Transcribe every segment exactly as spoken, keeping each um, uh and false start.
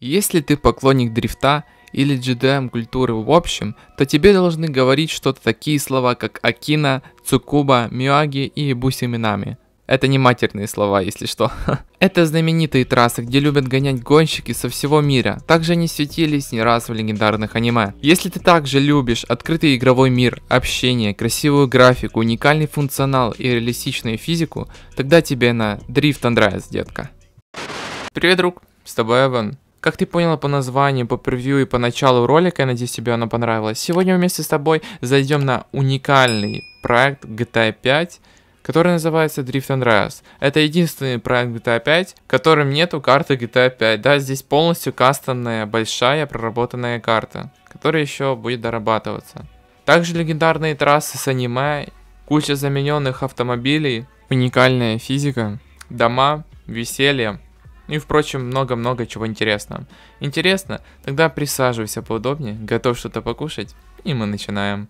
Если ты поклонник дрифта или джи ди эм культуры в общем, то тебе должны говорить что-то такие слова, как Акина, Цукуба, Мюаги и Буси Минами. Это не матерные слова, если что. Это знаменитые трассы, где любят гонять гонщики со всего мира. Также они светились не раз в легендарных аниме. Если ты также любишь открытый игровой мир, общение, красивую графику, уникальный функционал и реалистичную физику, тогда тебе на Drift Andreas, детка. Привет, друг, с тобой Эван. Как ты поняла по названию, по превью и по началу ролика, я надеюсь, тебе оно понравилось. Сегодня вместе с тобой зайдем на уникальный проект джи ти эй пять, который называется Drift Andreas. Это единственный проект джи ти эй пять, в котором нету карты джи ти эй пять. Да, здесь полностью кастомная, большая, проработанная карта, которая еще будет дорабатываться. Также легендарные трассы с аниме, куча замененных автомобилей, уникальная физика, дома, веселье и, впрочем, много-много чего интересного. Интересно? Тогда присаживайся поудобнее, готов что-то покушать, и мы начинаем.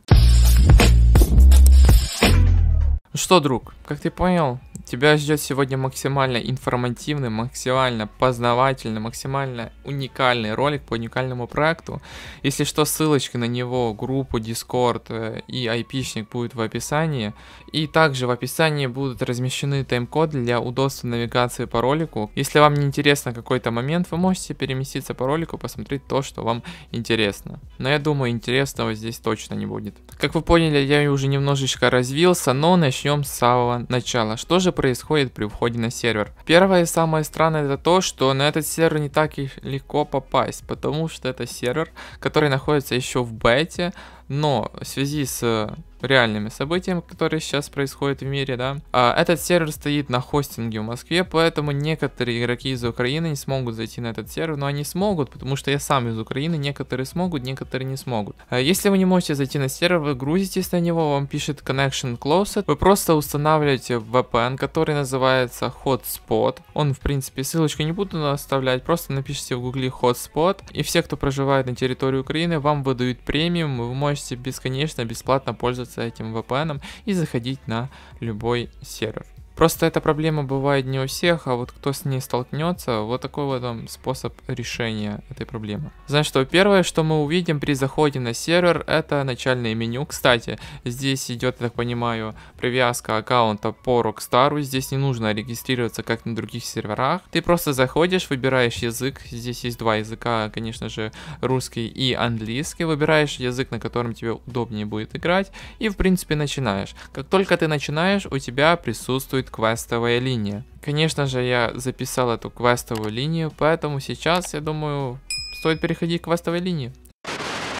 Что, друг, как ты понял, тебя ждет сегодня максимально информативный, максимально познавательный, максимально уникальный ролик по уникальному проекту. Если что, ссылочки на него, группу, Discord и айпишник будут в описании. И также в описании будут размещены тайм-коды для удобства навигации по ролику. Если вам не интересно какой-то момент, вы можете переместиться по ролику, посмотреть то, что вам интересно. Но я думаю, интересного здесь точно не будет. Как вы поняли, я уже немножечко развился, но начнем с самого начала. Что же происходит при входе на сервер? Первое и самое странное это то, что на этот сервер не так и легко попасть, потому что это сервер, который находится еще в бете, но в связи с реальными событиями, которые сейчас происходят в мире, да, этот сервер стоит на хостинге в Москве, поэтому некоторые игроки из Украины не смогут зайти на этот сервер, но они смогут, потому что я сам из Украины, некоторые смогут, некоторые не смогут. Если вы не можете зайти на сервер, вы грузитесь на него, вам пишет Connection Closed, вы просто устанавливаете ви пи эн, который называется Hotspot, он, в принципе, ссылочку не буду оставлять, просто напишите в гугле Hotspot, и все, кто проживает на территории Украины, вам выдают премиум, вы можете бесконечно, бесплатно пользоваться этим ви пи эн и заходить на любой сервер. Просто эта проблема бывает не у всех, а вот кто с ней столкнется, вот такой вот там способ решения этой проблемы. Значит, что первое, что мы увидим при заходе на сервер, это начальное меню. Кстати, здесь идет, я так понимаю, привязка аккаунта по Rockstar, здесь не нужно регистрироваться, как на других серверах. Ты просто заходишь, выбираешь язык, здесь есть два языка, конечно же, русский и английский, выбираешь язык, на котором тебе удобнее будет играть, и в принципе начинаешь. Как только ты начинаешь, у тебя присутствует квестовая линия. Конечно же, я записал эту квестовую линию, поэтому сейчас, я думаю, стоит переходить к квестовой линии.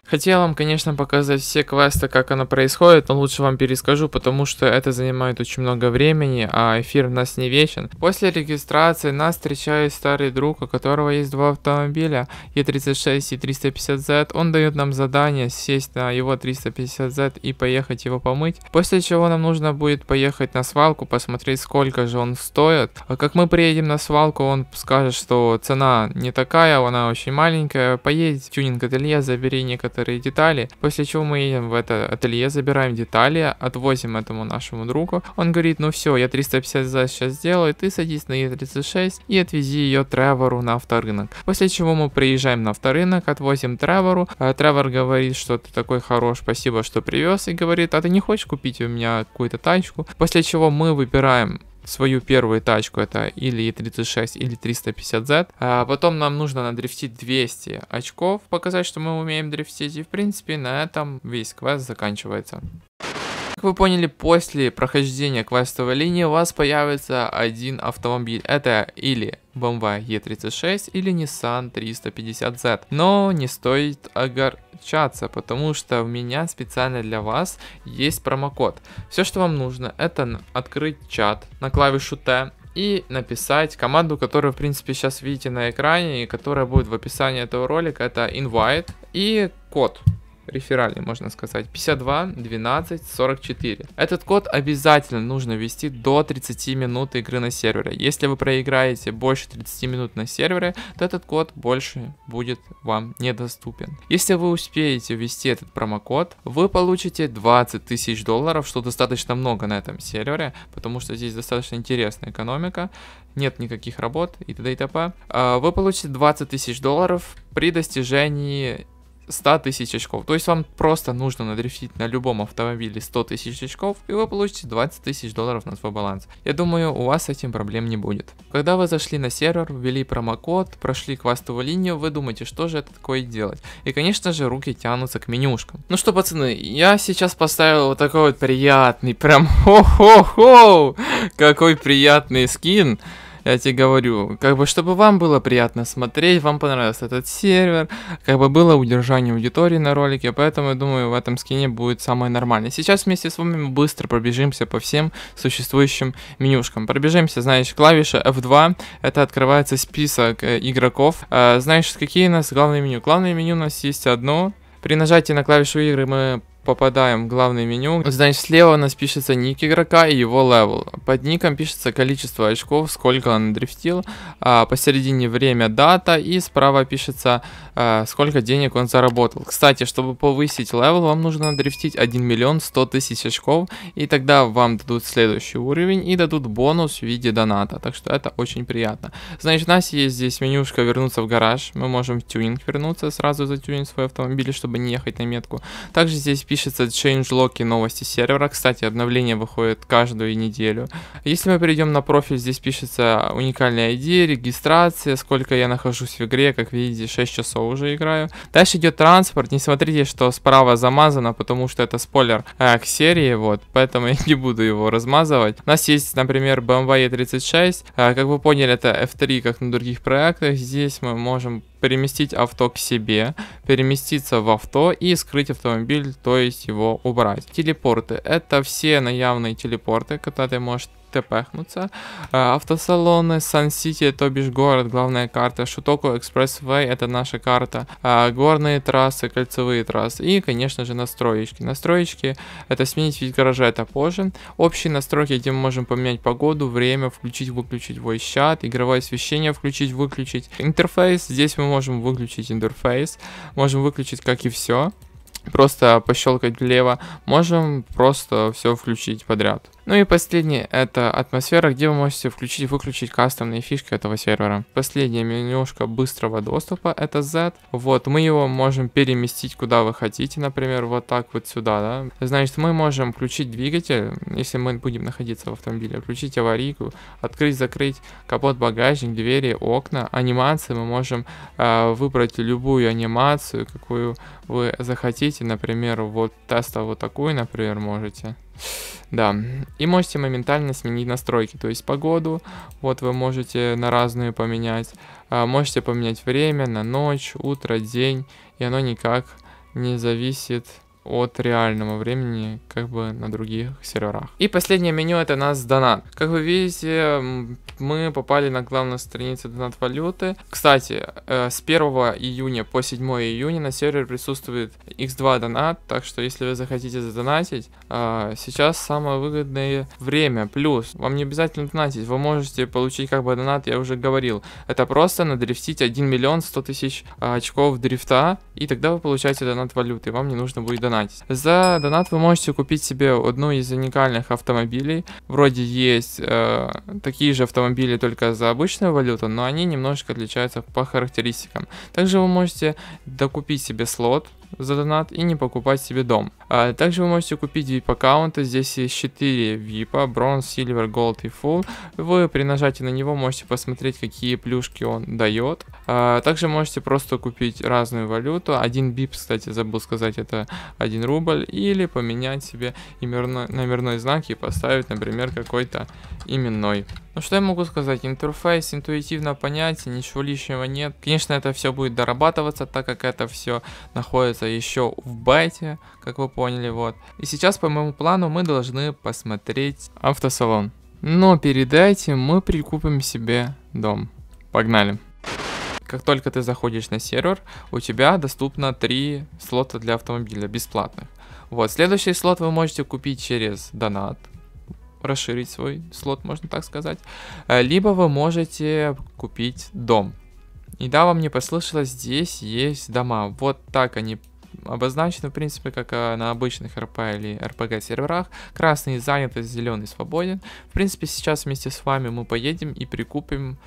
Хотел вам, конечно, показать все квесты, как оно происходит, но лучше вам перескажу, потому что это занимает очень много времени, а эфир у нас не вечен. После регистрации нас встречает старый друг, у которого есть два автомобиля, и тридцать шесть и триста пятьдесят зет. Он дает нам задание сесть на его триста пятьдесят зет и поехать его помыть, после чего нам нужно будет поехать на свалку, посмотреть, сколько же он стоит. А как мы приедем на свалку, он скажет, что цена не такая, она очень маленькая, поедь в тюнинг-ателье, забери некоторые детали, после чего мы едем в это ателье, забираем детали, отвозим этому нашему другу, он говорит, ну все, я триста пятьдесят зет сейчас сделаю, ты садись на и тридцать шесть и отвези ее Тревору на авторынок, после чего мы приезжаем на авторынок, отвозим Тревору, Тревор говорит, что ты такой хорош, спасибо, что привез, и говорит, а ты не хочешь купить у меня какую-то тачку, после чего мы выбираем свою первую тачку, это или и тридцать шесть, или триста пятьдесят зет. А потом нам нужно надрифтить двести очков, показать, что мы умеем дрифтить. И в принципе на этом весь квест заканчивается. Как вы поняли, после прохождения квестовой линии у вас появится один автомобиль. Это или бэ эм вэ и тридцать шесть, или Nissan триста пятьдесят зет. Но не стоит огорчаться, потому что у меня специально для вас есть промокод. Все, что вам нужно, это открыть чат на клавишу Т и написать команду, которую, в принципе, сейчас видите на экране и которая будет в описании этого ролика. Это invite и код. реферальный, можно сказать, пятьдесят два, двенадцать, сорок четыре. Этот код обязательно нужно ввести до тридцати минут игры на сервере. Если вы проиграете больше тридцати минут на сервере, то этот код больше будет вам недоступен. Если вы успеете ввести этот промокод, вы получите двадцать тысяч долларов, что достаточно много на этом сервере, потому что здесь достаточно интересная экономика, нет никаких работ и т.д. и т.п. Вы получите двадцать тысяч долларов при достижении ста тысяч очков. То есть вам просто нужно надрифтить на любом автомобиле сто тысяч очков, и вы получите двадцать тысяч долларов на свой баланс. Я думаю, у вас с этим проблем не будет. Когда вы зашли на сервер, ввели промокод, прошли квестовую линию, вы думаете, что же это такое делать? И, конечно же, руки тянутся к менюшкам. Ну что, пацаны, я сейчас поставил вот такой вот приятный, прям хо-хо-хо, какой приятный скин. Я тебе говорю, как бы, чтобы вам было приятно смотреть, вам понравился этот сервер, как бы было удержание аудитории на ролике, поэтому, я думаю, в этом скине будет самое нормальное. Сейчас вместе с вами быстро пробежимся по всем существующим менюшкам. Пробежимся, знаешь, клавиша эф два, это открывается список игроков. Знаешь, какие у нас главные меню? Главное меню у нас есть одно. При нажатии на клавишу игры мы попадаем в главное меню. Значит, слева у нас пишется ник игрока и его левел. Под ником пишется количество очков, сколько он дрифтил. А посередине время, дата. И справа пишется, а, сколько денег он заработал. Кстати, чтобы повысить левел, вам нужно дрифтить один миллион сто тысяч очков. И тогда вам дадут следующий уровень и дадут бонус в виде доната. Так что это очень приятно. Значит, у нас есть здесь менюшка вернуться в гараж. Мы можем в тюнинг вернуться, сразу затюнить свой автомобиль, чтобы не ехать на метку. Также здесь пишется changelog и новости сервера. Кстати, обновление выходит каждую неделю. Если мы перейдем на профиль, здесь пишется уникальный ай ди, регистрация, сколько я нахожусь в игре. Как видите, шесть часов уже играю. Дальше идет транспорт. Не смотрите, что справа замазано, потому что это спойлер э, к серии, вот. Поэтому я не буду его размазывать. У нас есть, например, бэ эм вэ е тридцать шесть. Э, как вы поняли, это эф три, как на других проектах. Здесь мы можем переместить авто к себе, переместиться в авто и скрыть автомобиль, то есть его убрать. Телепорты. Это все наявные телепорты, когда ты можешь тпхнуться. Автосалоны, Сан-Сити, то бишь город, главная карта. Шутоку, Экспрессвей, это наша карта. Горные трассы, кольцевые трассы. И, конечно же, настроечки. Настроечки, это сменить вид гаража, это позже. Общие настройки, где мы можем поменять погоду, время, включить, выключить voice chat, игровое освещение включить, выключить. Интерфейс, здесь мы можем выключить интерфейс. Можем выключить, как и все. Просто пощелкать влево. Можем просто все включить подряд. Ну и последнее, это атмосфера, где вы можете включить и выключить кастомные фишки этого сервера. Последняя менюшка быстрого доступа, это Z. Вот, мы его можем переместить куда вы хотите, например, вот так вот сюда, да. Значит, мы можем включить двигатель, если мы будем находиться в автомобиле, включить аварийку, открыть, закрыть капот, багажник, двери, окна, анимации. Мы можем э, выбрать любую анимацию, какую вы захотите, например, вот теста вот такую, например, можете. Да, и можете моментально сменить настройки, то есть погоду, вот вы можете на разную поменять, можете поменять время на ночь, утро, день, и оно никак не зависит от реального времени, как бы на других серверах. И последнее меню, это нас донат. Как вы видите, мы попали на главную страницу донат валюты. Кстати, с первого июня по седьмое июня на сервере присутствует икс два донат, так что если вы захотите задонатить, сейчас самое выгодное время. Плюс, вам не обязательно донатить, вы можете получить как бы донат, я уже говорил, это просто надрифтить один миллион сто тысяч очков дрифта, и тогда вы получаете донат валюты, вам не нужно будет донатить. За донат вы можете купить себе одну из уникальных автомобилей. Вроде есть э, такие же автомобили, только за обычную валюту, но они немножко отличаются по характеристикам. Также вы можете докупить себе слот за донат и не покупать себе дом. А также вы можете купить вип-аккаунты. Здесь есть четыре випа, бронз, сильвер, голд и full. Вы при нажатии на него можете посмотреть, какие плюшки он дает. А также можете просто купить разную валюту. Один бип, кстати, забыл сказать, это один рубль. Или поменять себе имерно, номерной знак и поставить, например, какой-то именной. Ну что я могу сказать, интерфейс интуитивно понять, ничего лишнего нет. Конечно, это все будет дорабатываться, так как это все находится еще в бете, как вы поняли, вот. И сейчас по моему плану мы должны посмотреть автосалон. Но перед этим мы прикупим себе дом. Погнали. Как только ты заходишь на сервер, у тебя доступно три слота для автомобиля бесплатных. Вот, следующий слот вы можете купить через донат, расширить свой слот, можно так сказать. Либо вы можете купить дом. И да, вам не послышалось, здесь есть дома. Вот так они обозначены, в принципе, как на обычных РП или РПГ серверах. Красный занят, зеленый свободен. В принципе, сейчас вместе с вами мы поедем и прикупим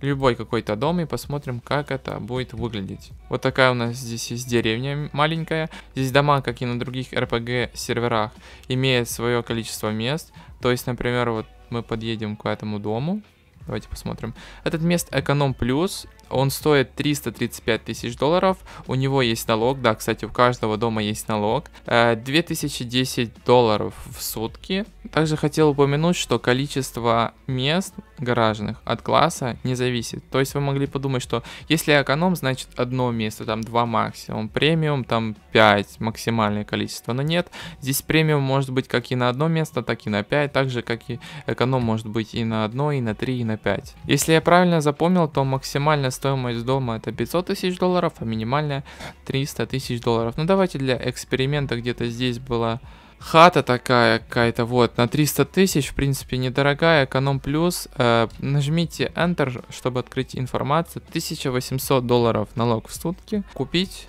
любой какой-то дом и посмотрим, как это будет выглядеть. Вот такая у нас здесь есть деревня маленькая. Здесь дома, как и на других РПГ серверах, имеют свое количество мест. То есть, например, вот мы подъедем к этому дому. Давайте посмотрим. Этот мест эконом плюс. Он стоит триста тридцать пять тысяч долларов. У него есть налог. Да, кстати, у каждого дома есть налог. две тысячи десять долларов в сутки. Также хотел упомянуть, что количество мест гаражных от класса не зависит. То есть вы могли подумать, что если эконом, значит одно место, там два максимум. Премиум, там пять максимальное количество. Но нет, здесь премиум может быть как и на одно место, так и на пять. Так же, как и эконом может быть и на одно, и на три, и на пять. Если я правильно запомнил, то максимально стоимость дома это пятьсот тысяч долларов, а минимальная триста тысяч долларов. Ну давайте для эксперимента, где-то здесь была хата такая какая-то, вот, на триста тысяч, в принципе, недорогая, эконом плюс. Э, нажмите Enter, чтобы открыть информацию. тысяча восемьсот долларов налог в сутки. Купить.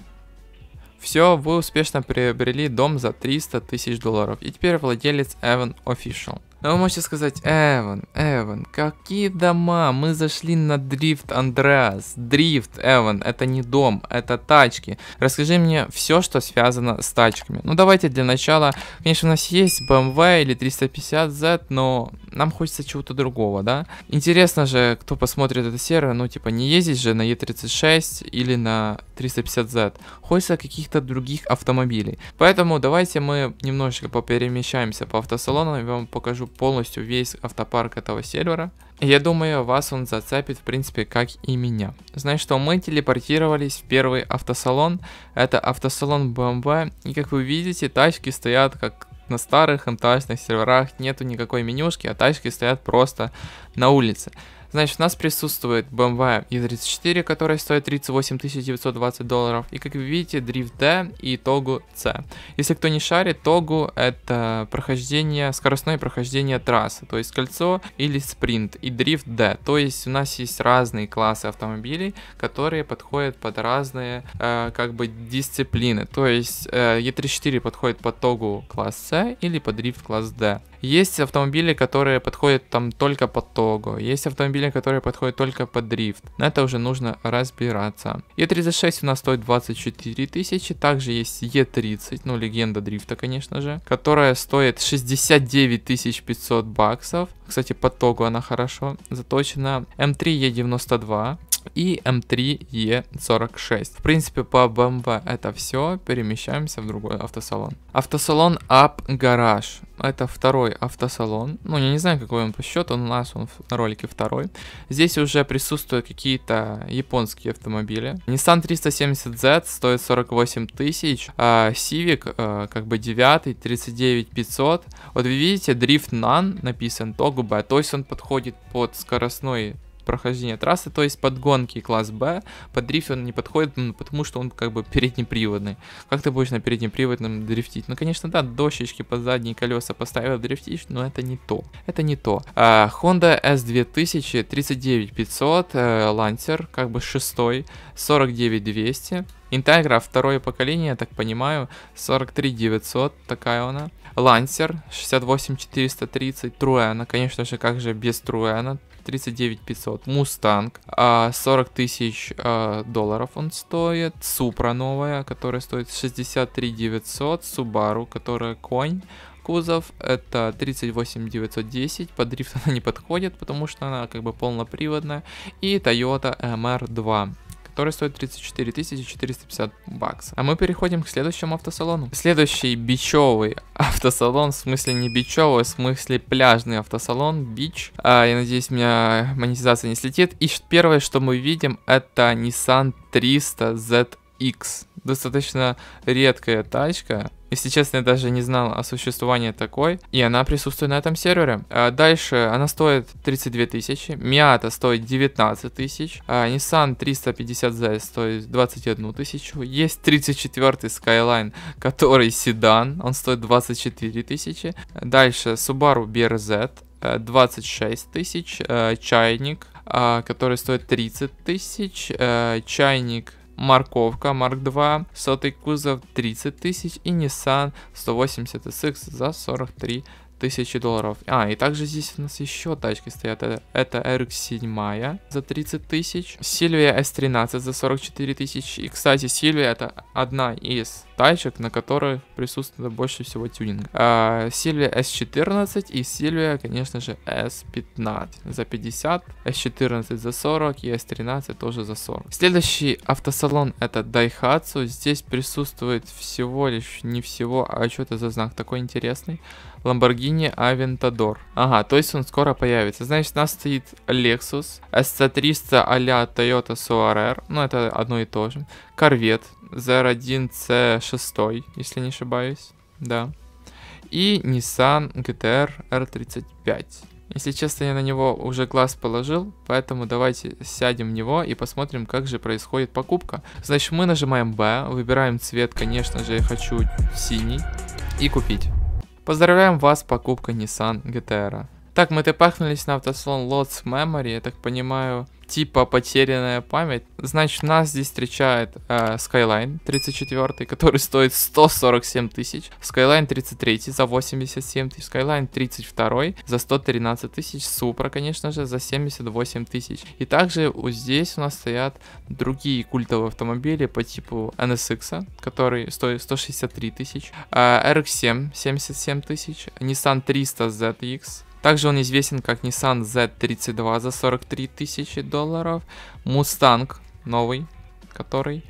Все, вы успешно приобрели дом за триста тысяч долларов. И теперь владелец Evan Official. Но вы можете сказать: Эван, Эван, какие дома? Мы зашли на Drift Andreas. Drift, Эван, это не дом, это тачки. Расскажи мне все, что связано с тачками. Ну давайте для начала, конечно, у нас есть бэ эм вэ или триста пятьдесят зет, но нам хочется чего-то другого, да? Интересно же, кто посмотрит это сервер, ну типа не ездить же на е тридцать шесть или на триста пятьдесят зет. Хочется каких-то других автомобилей. Поэтому давайте мы немножечко поперемещаемся по автосалону, я вам покажу полностью весь автопарк этого сервера. Я думаю, вас он зацепит, в принципе, как и меня. Значит, что мы телепортировались в первый автосалон. Это автосалон бэ эм вэ. И как вы видите, тачки стоят как на старых МТАшных серверах. Нету никакой менюшки, а тачки стоят просто на улице. Значит, у нас присутствует бэ эм вэ и тридцать четыре, которая стоит тридцать восемь тысяч девятьсот двадцать долларов. И как вы видите, Drift D и Togu C. Если кто не шарит, Togu это прохождение, скоростное прохождение трассы, то есть кольцо или спринт. И Drift D, то есть у нас есть разные классы автомобилей, которые подходят под разные э, как бы дисциплины. То есть э, е тридцать четыре подходит под Togu класс C или под Drift класс D. Есть автомобили, которые подходят там только под Togu, есть автомобили, которые подходят только под Drift. На это уже нужно разбираться. е тридцать шесть у нас стоит двадцать четыре тысячи, также есть е тридцать, ну легенда дрифта, конечно же, которая стоит шестьдесят девять тысяч пятьсот баксов. Кстати, под Togu она хорошо заточена. эм три е девяносто два. И эм три е сорок шесть. В принципе, по бэ эм вэ это все. Перемещаемся в другой автосалон. Автосалон Up Garage. Это второй автосалон. Ну, я не знаю, какой он по счету. У нас он на ролике второй. Здесь уже присутствуют какие-то японские автомобили. Nissan триста семьдесят зет стоит сорок восемь тысяч. А Civic, а, как бы девятый, тридцать девять тысяч пятьсот. Вот вы видите, Drift Nan написан Toguba. То есть он подходит под скоростной прохождение трассы, то есть под гонки класс Б, под дрифт он не подходит, ну, потому что он как бы переднеприводный. Как ты будешь на переднеприводном дрифтить? Ну, конечно, да, дощечки под задние колеса поставил дрифтишь, но это не то. Это не то. А, Honda эс две тысячи, тридцать девять тысяч пятьсот, э, Lancer, как бы шестой, сорок девять тысяч двести. Интегра второе поколение, я так понимаю, сорок три тысячи девятьсот, такая она. Lancer, шестьдесят восемь тысяч четыреста тридцать, Труэна, конечно же, как же без Труэна, тридцать девять тысяч пятьсот. Мустанг, сорок тысяч долларов он стоит. Супра новая, которая стоит шестьдесят три тысячи девятьсот. Субару, которая конь. Кузов это тридцать восемь тысяч девятьсот десять. Под дрифт она не подходит, потому что она как бы полноприводная. И Toyota эм эр два, который стоит тридцать четыре тысячи четыреста пятьдесят баксов. А мы переходим к следующему автосалону. Следующий бичевый автосалон, в смысле не бичевый, в смысле пляжный автосалон, бич. А, я надеюсь, у меня монетизация не слетит. И первое, что мы видим, это Nissan триста зет икс. Достаточно редкая тачка. Если честно, я даже не знал о существовании такой. И она присутствует на этом сервере. А дальше она стоит тридцать две тысячи. Miata стоит девятнадцать тысяч. А Nissan триста пятьдесят зет стоит двадцать одну тысячу. Есть тридцать четвёртый Skyline, который седан. Он стоит двадцать четыре тысячи. Дальше Subaru би эр зет двадцать шесть тысяч. Чайник, который стоит тридцать тысяч. Чайник Морковка марк два, сотый кузов, тридцать тысяч, и Nissan сто восемьдесят зет за сорок три тысячи долларов. А, и также здесь у нас еще тачки стоят. Это эр икс семь за тридцать тысяч, Silvia эс тринадцать за сорок четыре тысячи. И, кстати, Silvia это одна из тачек, на которой присутствует больше всего тюнинг. А, Silvia эс четырнадцать и Silvia, конечно же, эс пятнадцать за пятьдесят, эс четырнадцать за сорок и эс тринадцать тоже за сорок. Следующий автосалон это Daihatsu. Здесь присутствует всего лишь, не всего, а что это за знак такой интересный? Lamborghini Aventador. Ага, то есть он скоро появится. Значит, у нас стоит Lexus эс си триста а-ля Toyota Supra, ну это одно и то же. Corvette зет один си шесть, если не ошибаюсь, да. И Nissan джи ти ар эр тридцать пять. Если честно, я на него уже глаз положил, поэтому давайте сядем в него и посмотрим, как же происходит покупка. Значит, мы нажимаем B, выбираем цвет, конечно же, я хочу синий, и купить. Поздравляем вас, покупка Nissan джи ти ар. Так, мы тепахнулись на автослон Lost Memory, я так понимаю, типа потерянная память. Значит, нас здесь встречает э, Skyline тридцать четыре, который стоит сто сорок семь тысяч, Skyline тридцать три за восемьдесят семь тысяч, Skyline тридцать два за сто тринадцать тысяч, Supra, конечно же, за семьдесят восемь тысяч. И также вот здесь у нас стоят другие культовые автомобили по типу эн эс икс, который стоит сто шестьдесят три тысячи, э, эр икс семь семьдесят семь тысяч, Nissan триста зет икс. Также он известен как Nissan зет тридцать два за сорок три тысячи долларов. Mustang новый, который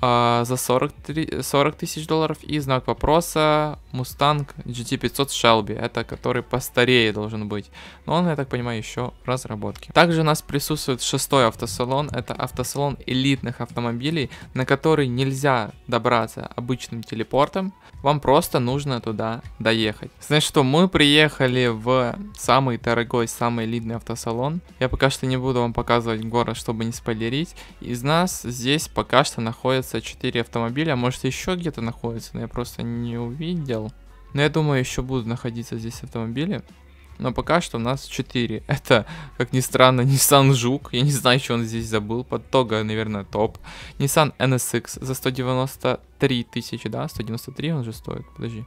э, за сорок тысяч долларов. И знак вопроса Mustang джи ти пятьсот Shelby. Это который постарее должен быть. Но он, я так понимаю, еще в разработке. Также у нас присутствует шестой автосалон. Это автосалон элитных автомобилей, на который нельзя добраться обычным телепортом. Вам просто нужно туда доехать. Значит, что мы приехали в самый дорогой, самый элитный автосалон. Я пока что не буду вам показывать город, чтобы не спойлерить. Из нас здесь пока что находятся четыре автомобиля. Может, еще где-то находятся, но я просто не увидел. Но я думаю, еще будут находиться здесь автомобили. Но пока что у нас четыре. Это, как ни странно, Nissan Жук. Я не знаю, что он здесь забыл. Подтога, наверное, топ. Nissan эн эс икс за сто девяносто три тысячи, да? сто девяносто три он же стоит, подожди.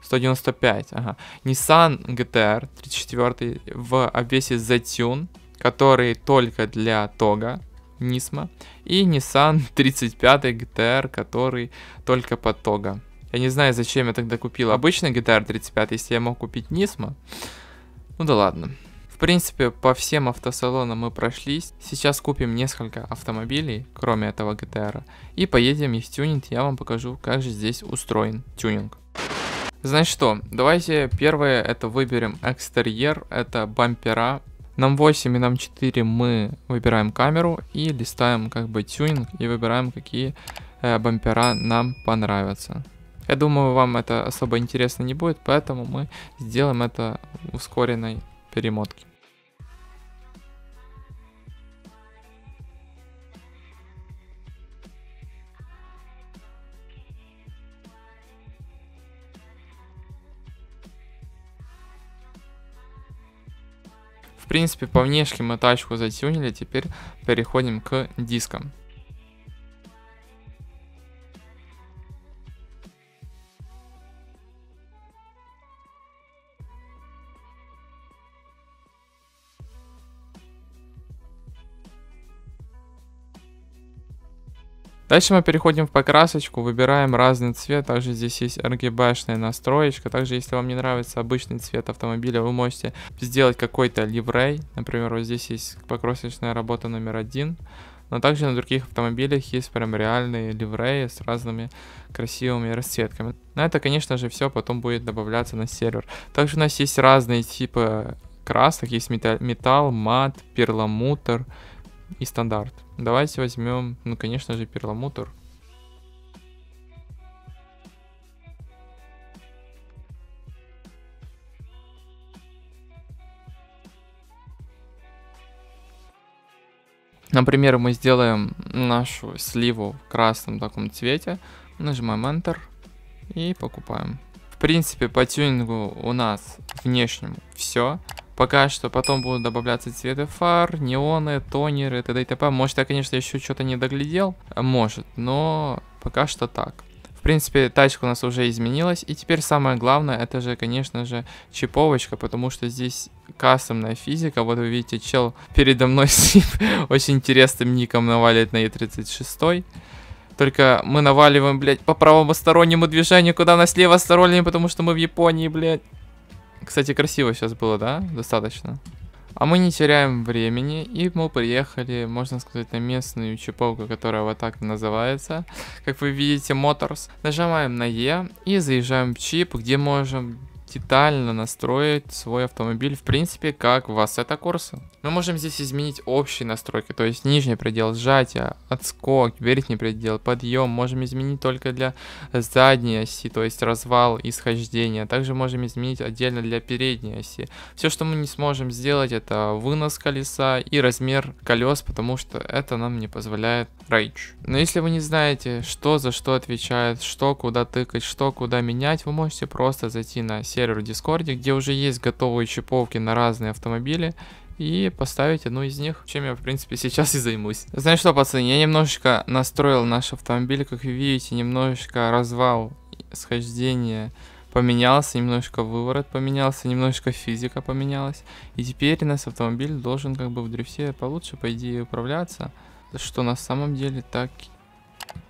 сто девяносто пять, ага. Nissan джи ти ар тридцать четыре в обвесе Z-Tune, который только для Тога, Nismo. И Nissan тридцать пять джи ти ар, который только под Тога. Я не знаю, зачем я тогда купил обычный джи ти ар тридцать пять, если я мог купить Nismo. Ну да ладно. В принципе, по всем автосалонам мы прошлись. Сейчас купим несколько автомобилей, кроме этого джи ти ар. И поедем их тюнить. Я вам покажу, как же здесь устроен тюнинг. Значит что, давайте первое это выберем экстерьер. Это бампера. На эм восемь и на эм четыре мы выбираем камеру и листаем как бы тюнинг. И выбираем, какие э, бампера нам понравятся. Я думаю, вам это особо интересно не будет, поэтому мы сделаем это в ускоренной перемотке. В принципе, по внешке мы тачку затюнили, теперь переходим к дискам. Дальше мы переходим в покрасочку, выбираем разный цвет, также здесь есть эр джи би-шная настроечка, также если вам не нравится обычный цвет автомобиля, вы можете сделать какой-то ливрей, например, вот здесь есть покрасочная работа номер один, но также на других автомобилях есть прям реальные ливреи с разными красивыми расцветками. Но это, конечно же, все потом будет добавляться на сервер. Также у нас есть разные типы красок, есть металл, мат, перламутр и стандарт. Давайте возьмем, ну, конечно же, перламутр. Например, мы сделаем нашу сливу в красном таком цвете. Нажимаем Enter и покупаем. В принципе, по тюнингу у нас внешнему все. Пока что потом будут добавляться цветы фар, неоны, тонеры, т.д. и т.п. Может, я, конечно, еще что-то не доглядел. Может, но пока что так. В принципе, тачка у нас уже изменилась. И теперь самое главное, это же, конечно же, чиповочка, потому что здесь кастомная физика. Вот вы видите, чел передо мной с очень интересным ником наваливает на Е тридцать шесть. Только мы наваливаем, блядь, по правостороннему движению, куда нас левостороннее, потому что мы в Японии, блядь. Кстати, красиво сейчас было, да? Достаточно. А мы не теряем времени, и мы приехали, можно сказать, на местную чиповку, которая вот так называется. Как вы видите, Motors. Нажимаем на Е и заезжаем в чип, где можем детально настроить свой автомобиль, в принципе, как в ассета курса. Мы можем здесь изменить общие настройки, то есть нижний предел сжатия, отскок, верхний предел, подъем. Можем изменить только для задней оси, то есть развал и схождение. Также можем изменить отдельно для передней оси. Все, что мы не сможем сделать, это вынос колеса и размер колес, потому что это нам не позволяет рейдж. Но если вы не знаете, что за что отвечает, что куда тыкать, что куда менять, вы можете просто зайти на сервис сервер в Discord, где уже есть готовые чиповки на разные автомобили, и поставить одну из них, чем я, в принципе, сейчас и займусь. Знаешь что, пацаны, я немножечко настроил наш автомобиль, как вы видите, немножечко развал, схождение поменялся, немножко выворот поменялся, немножко физика поменялась, и теперь у нас автомобиль должен как бы в дрифте получше, по идее, управляться, что на самом деле так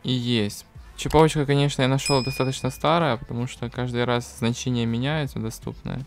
и есть. Чиповочка, конечно, я нашел достаточно старая, потому что каждый раз значение меняется доступное.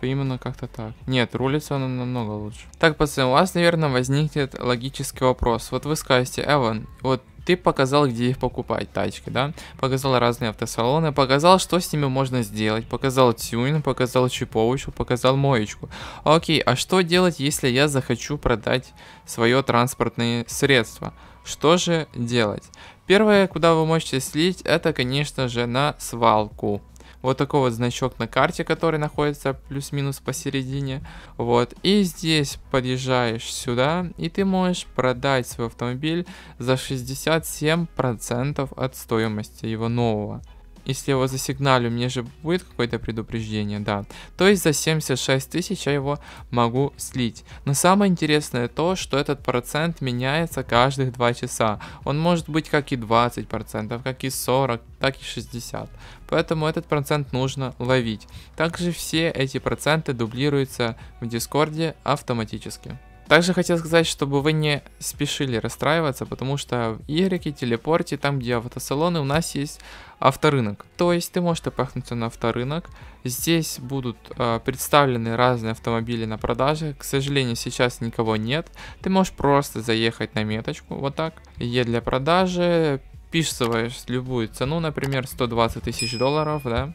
Именно как-то так. Нет, рулится она намного лучше. Так, пацаны, у вас, наверное, возникнет логический вопрос. Вот вы скажете, Эван, вот ты показал, где их покупать, тачки, да? Показал разные автосалоны, показал, что с ними можно сделать, показал тюнинг, показал чиповочку, показал моечку. Окей, а что делать, если я захочу продать свое транспортное средство? Что же делать? Первое, куда вы можете слить, это, конечно же, на свалку. Вот такой вот значок на карте, который находится плюс-минус посередине. Вот. И здесь подъезжаешь сюда, и ты можешь продать свой автомобиль за шестьдесят семь процентов от стоимости его нового. Если его засигналю, мне же будет какое-то предупреждение, да. То есть за семьдесят шесть тысяч я его могу слить. Но самое интересное то, что этот процент меняется каждых два часа. Он может быть как и двадцать процентов, как и сорок процентов, так и шестьдесят процентов. Поэтому этот процент нужно ловить. Также все эти проценты дублируются в Дискорде автоматически. Также хотел сказать, чтобы вы не спешили расстраиваться, потому что в Игреке, Телепорте, там где автосалоны, у нас есть авторынок. То есть ты можешь опахнуться на авторынок. Здесь будут э, представлены разные автомобили на продаже. К сожалению, сейчас никого нет. Ты можешь просто заехать на меточку, вот так. Е для продажи, вписываешь любую цену, например, сто двадцать тысяч долларов, да,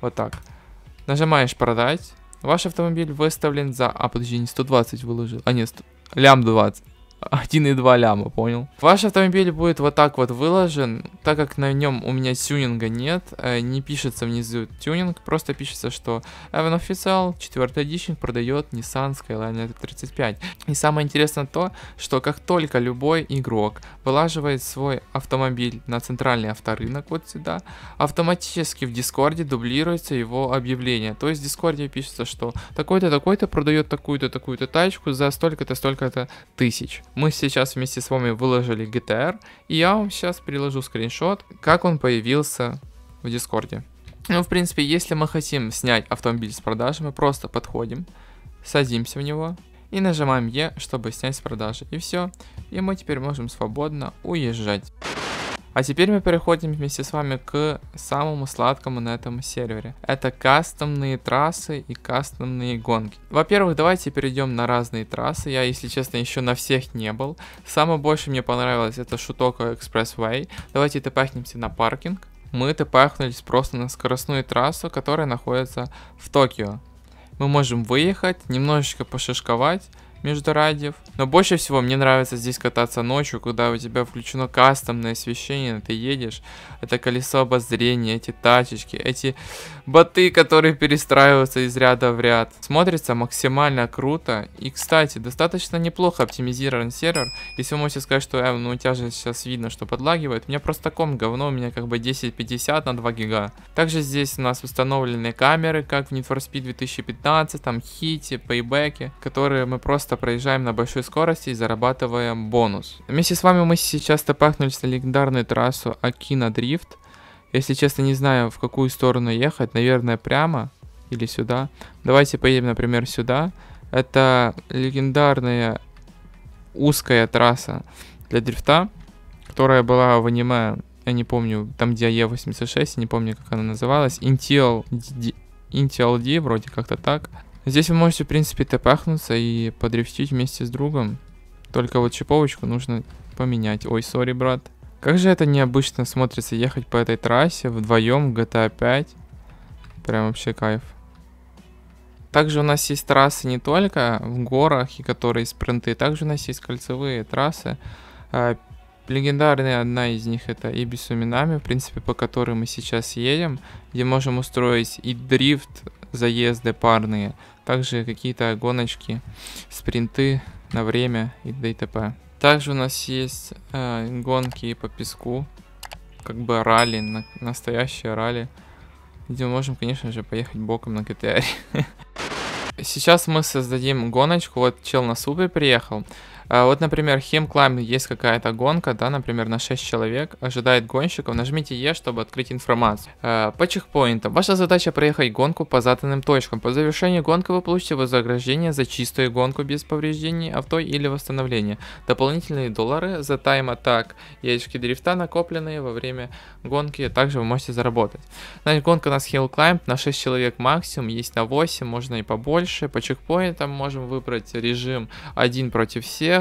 вот так. Нажимаешь «Продать». Ваш автомобиль выставлен за... А, подожди, не сто двадцать выложил. А, нет, сто... лям двадцать. один и два ляма, понял? Ваш автомобиль будет вот так вот выложен. Так как на нем у меня тюнинга нет, не пишется внизу тюнинг, просто пишется, что Evan Official четвёртый эдишн продает Nissan Skyline эр тридцать пять. И самое интересное то, что как только любой игрок вылаживает свой автомобиль на центральный авторынок, вот сюда, автоматически в Дискорде дублируется его объявление. То есть в Дискорде пишется, что такой-то, такой-то продает такую-то, такую-то тачку за столько-то, столько-то тысяч. Мы сейчас вместе с вами выложили джи ти ар, и я вам сейчас приложу скриншот, как он появился в Дискорде. Ну, в принципе, если мы хотим снять автомобиль с продажи, мы просто подходим, садимся в него и нажимаем Е, чтобы снять с продажи. И все. И мы теперь можем свободно уезжать. А теперь мы переходим вместе с вами к самому сладкому на этом сервере. Это кастомные трассы и кастомные гонки. Во-первых, давайте перейдем на разные трассы. Я, если честно, еще на всех не был. Самое больше мне понравилось это Шутоку Expressway. Давайте тпахнемся на паркинг. Мы тпахнулись просто на скоростную трассу, которая находится в Токио. Мы можем выехать, немножечко пошишковать. между радиев. Но больше всего мне нравится здесь кататься ночью, когда у тебя включено кастомное освещение, ты едешь, это колесо обозрения, эти тачечки, эти боты, которые перестраиваются из ряда в ряд. Смотрится максимально круто. И, кстати, достаточно неплохо оптимизирован сервер. Если вы можете сказать, что э, ну, у тебя же сейчас видно, что подлагивает, у меня просто ком говно, у меня как бы тысяча пятьдесят на два гига. Также здесь у нас установлены камеры, как в Need for Speed две тысячи пятнадцать, там хити, пейбеки, которые мы просто проезжаем на большой скорости и зарабатываем бонус. Вместе с вами мы сейчас топахнулись на легендарную трассу Акина Дрифт. Если честно, не знаю, в какую сторону ехать, наверное, прямо или сюда. Давайте поедем, например, сюда. Это легендарная узкая трасса для дрифта, которая была в аниме, я не помню, там где Е восемьдесят шесть, не помню, как она называлась, Интел Ди, вроде как-то так. Здесь вы можете, в принципе, топахнуться и подрифтить вместе с другом. Только вот чиповочку нужно поменять. Ой, сори, брат. Как же это необычно смотрится ехать по этой трассе вдвоем в Джи Ти Эй пять. Прям вообще кайф. Также у нас есть трассы не только в горах, и которые спринты, также у нас есть кольцевые трассы. Легендарная одна из них это и Буси Минами, в принципе, по которой мы сейчас едем, где можем устроить и дрифт, заезды парные, также какие-то гоночки, спринты на время и т.д. Также у нас есть э, гонки по песку, как бы ралли, на, настоящие ралли, где мы можем, конечно же, поехать боком на джи ти ар. Сейчас мы создадим гоночку, вот чел на Супре приехал. Вот, например, Hill Climb, есть какая-то гонка, да, например, на шесть человек, ожидает гонщиков, нажмите Е, чтобы открыть информацию. По чекпоинтам. Ваша задача проехать гонку по заданным точкам. По завершении гонки вы получите вознаграждение за чистую гонку без повреждений авто или восстановления. Дополнительные доллары за тайм-атак и очки дрифта, накопленные во время гонки, также вы можете заработать. Значит, гонка у нас Hill Climb, на шесть человек максимум, есть на восемь, можно и побольше. По чекпоинтам можем выбрать режим один против всех,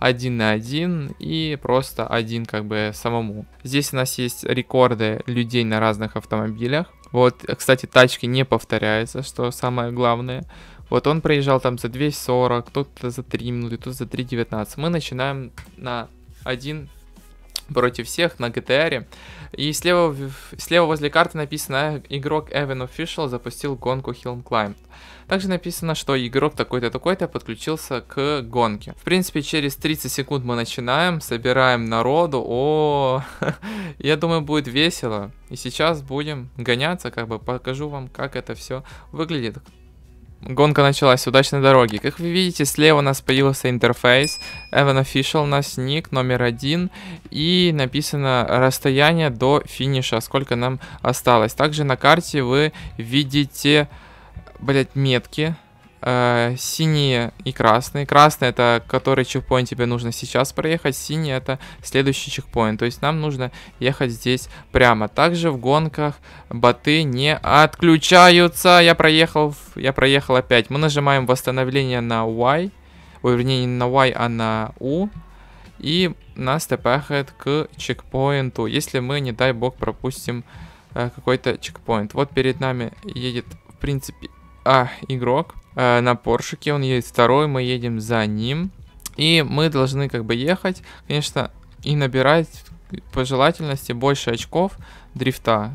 один на один и просто один как бы самому. Здесь у нас есть рекорды людей на разных автомобилях. Вот, кстати, тачки не повторяются, что самое главное. Вот он проезжал там за две сорок, кто-то за три минуты, кто-то за три девятнадцать. Мы начинаем на один против всех на джи ти ар. И слева, слева возле карты написано: игрок Evan Official запустил гонку Hill Climb. Также написано, что игрок такой-то, такой-то подключился к гонке. В принципе, через тридцать секунд мы начинаем, собираем народу. О, я думаю, будет весело. И сейчас будем гоняться, как бы покажу вам, как это все выглядит. Гонка началась с удачной дороги. Как вы видите, слева у нас появился интерфейс. Evan Official у нас ник, номер один. И написано расстояние до финиша, сколько нам осталось. Также на карте вы видите, блять, метки. Э, синие и красные. Красный — это который чекпоинт тебе нужно сейчас проехать. Синий — это следующий чекпоинт. То есть нам нужно ехать здесь прямо. Также в гонках боты не отключаются. Я проехал, я проехал опять. Мы нажимаем восстановление на Y. Ой, вернее, не на Y, а на U. И нас тпхает к чекпоинту. Если мы, не дай бог, пропустим э, какой-то чекпоинт. Вот перед нами едет, в принципе, а, игрок. На поршике он едет второй, мы едем за ним. И мы должны как бы ехать, конечно, и набирать по желательности больше очков дрифта.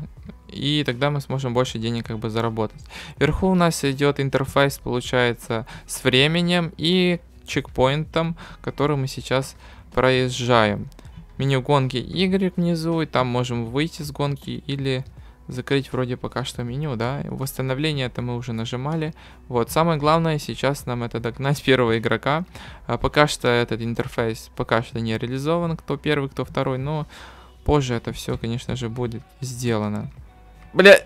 И тогда мы сможем больше денег как бы заработать. Вверху у нас идет интерфейс, получается, с временем и чекпоинтом, который мы сейчас проезжаем. Меню гонки Y внизу, и там можем выйти с гонки или закрыть вроде пока что меню, да. Восстановление это мы уже нажимали. Вот, самое главное сейчас нам это догнать первого игрока. А пока что этот интерфейс пока что не реализован, кто первый, кто второй, но позже это все, конечно же, будет сделано. Бля,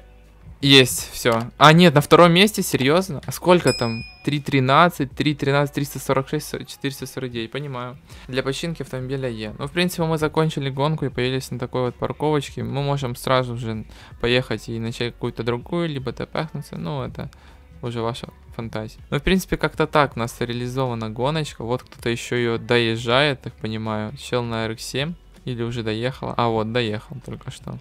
есть, все. А, нет, на втором месте, серьезно? А сколько там? три тринадцать, три тринадцать, триста сорок шесть, четыреста сорок девять, понимаю. Для починки автомобиля Е. Ну, в принципе, мы закончили гонку и появились на такой вот парковочке. Мы можем сразу же поехать и начать какую-то другую, либо топахнуться, ну, это уже ваша фантазия. Ну, в принципе, как-то так у нас реализована гоночка. Вот кто-то еще ее доезжает, так понимаю. Чел на Эр Икс семь или уже доехала? А, вот, доехал только что.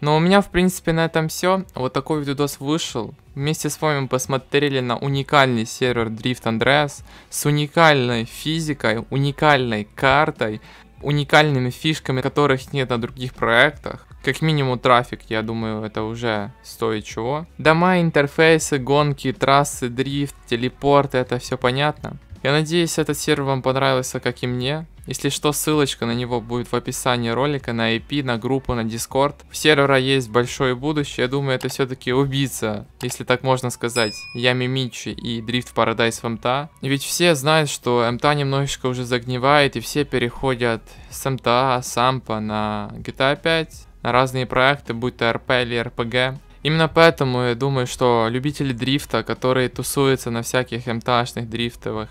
Но у меня, в принципе, на этом все. Вот такой видос вышел. Вместе с вами посмотрели на уникальный сервер Drift Andreas с уникальной физикой, уникальной картой, уникальными фишками, которых нет на других проектах. Как минимум трафик, я думаю, это уже стоит чего. Дома, интерфейсы, гонки, трассы, дрифт, телепорт, это все понятно. Я надеюсь, этот сервер вам понравился, как и мне. Если что, ссылочка на него будет в описании ролика, на ай пи, на группу, на Discord. У сервера есть большое будущее, я думаю, это все-таки убийца, если так можно сказать, Ями Мичи и Drift Paradise в эм тэ а. Ведь все знают, что эм тэ а немножечко уже загнивает, и все переходят с эм тэ а, с Ампа на джи ти эй пять, на разные проекты, будь то эр пэ или эр пэ гэ. Именно поэтому я думаю, что любители дрифта, которые тусуются на всяких эм тэ а-шных дрифтовых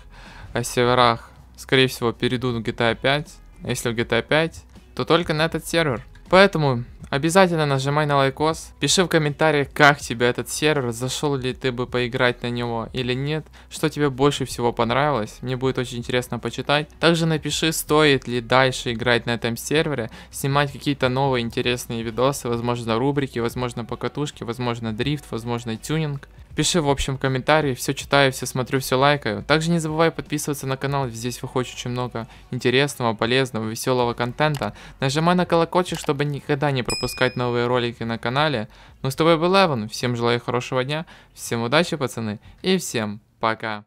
серверах, скорее всего, перейдут в джи ти эй пять. Если в джи ти эй пять, то только на этот сервер. Поэтому обязательно нажимай на лайкос, пиши в комментариях, как тебе этот сервер, зашел ли ты бы поиграть на него или нет, что тебе больше всего понравилось, мне будет очень интересно почитать. Также напиши, стоит ли дальше играть на этом сервере, снимать какие-то новые интересные видосы, возможно рубрики, возможно покатушки, возможно дрифт, возможно тюнинг. Пиши в общем комментарии, все читаю, все смотрю, все лайкаю. Также не забывай подписываться на канал, здесь выходит очень много интересного, полезного, веселого контента. Нажимай на колокольчик, чтобы никогда не пропускать новые ролики на канале. Ну с тобой был Эван, всем желаю хорошего дня, всем удачи, пацаны, и всем пока.